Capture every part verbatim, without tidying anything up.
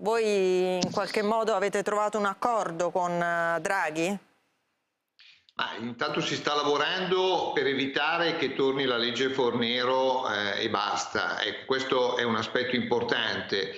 Voi in qualche modo avete trovato un accordo con Draghi? Ah, intanto si sta lavorando per evitare che torni la legge Fornero eh, e basta. Ecco, questo è un aspetto importante.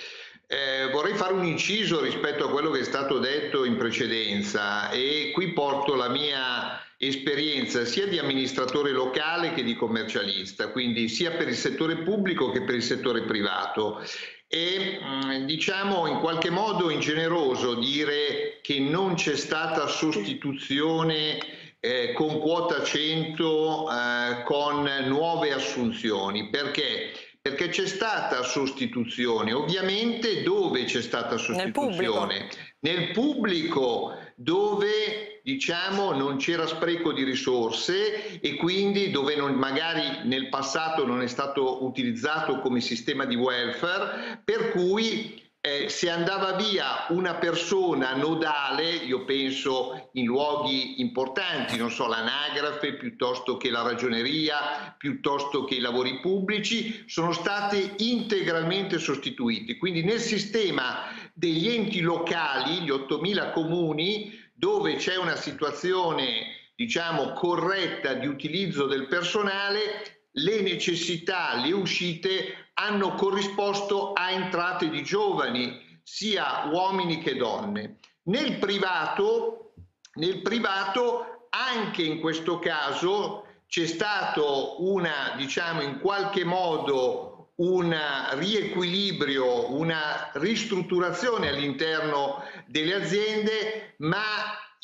Eh, vorrei fare un inciso rispetto a quello che è stato detto in precedenza, e qui porto la mia esperienza sia di amministratore locale che di commercialista, quindi sia per il settore pubblico che per il settore privato. È diciamo in qualche modo ingeneroso dire che non c'è stata sostituzione eh, con quota cento eh, con nuove assunzioni. Perché? Perché c'è stata sostituzione, ovviamente. Dove c'è stata sostituzione? Nel pubblico, nel pubblico, dove diciamo non c'era spreco di risorse e quindi dove non, magari nel passato non è stato utilizzato come sistema di welfare, per cui eh, se andava via una persona nodale, io penso in luoghi importanti, non so, l'anagrafe piuttosto che la ragioneria, piuttosto che i lavori pubblici, sono stati integralmente sostituiti. Quindi nel sistema degli enti locali, gli ottomila comuni, dove c'è una situazione diciamo corretta di utilizzo del personale, le necessità, le uscite hanno corrisposto a entrate di giovani, sia uomini che donne. Nel privato, nel privato anche in questo caso c'è stato una, diciamo in qualche modo, un riequilibrio, una ristrutturazione all'interno delle aziende, ma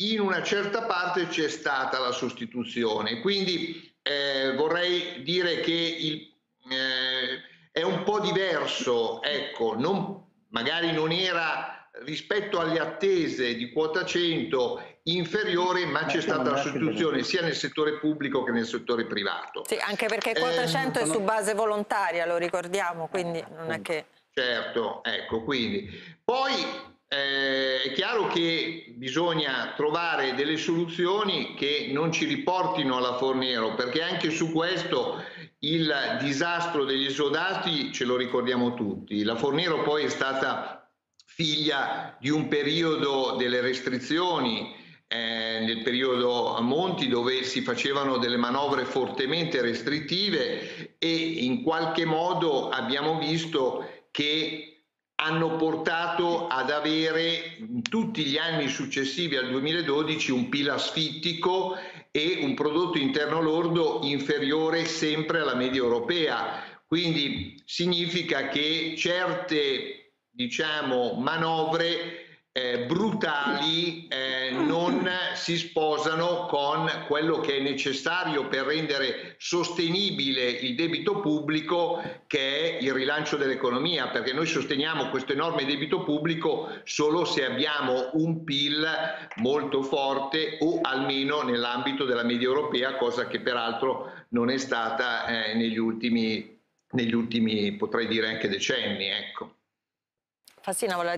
in una certa parte c'è stata la sostituzione. Quindi eh, vorrei dire che il, eh, è un po' diverso, ecco, non, magari non era rispetto alle attese di quota cento inferiore, ma c'è stata la sostituzione sia nel settore pubblico che nel settore privato. Sì, anche perché quota cento eh, è su base volontaria, lo ricordiamo, quindi non è che... Certo, ecco, quindi. Poi... Eh, è chiaro che bisogna trovare delle soluzioni che non ci riportino alla Fornero, perché anche su questo il disastro degli esodati ce lo ricordiamo tutti. La Fornero poi è stata figlia di un periodo delle restrizioni, eh, nel periodo Monti, dove si facevano delle manovre fortemente restrittive, e in qualche modo abbiamo visto che hanno portato ad avere in tutti gli anni successivi al duemiladodici un P I L asfittico e un prodotto interno lordo inferiore sempre alla media europea. Quindi significa che certe, diciamo, manovre eh, brutali eh, non si sposano con quello che è necessario per rendere sostenibile il debito pubblico, che è il rilancio dell'economia, perché noi sosteniamo questo enorme debito pubblico solo se abbiamo un P I L molto forte, o almeno nell'ambito della media europea, cosa che peraltro non è stata eh, negli ultimi, negli ultimi, potrei dire anche decenni, ecco. Fassina,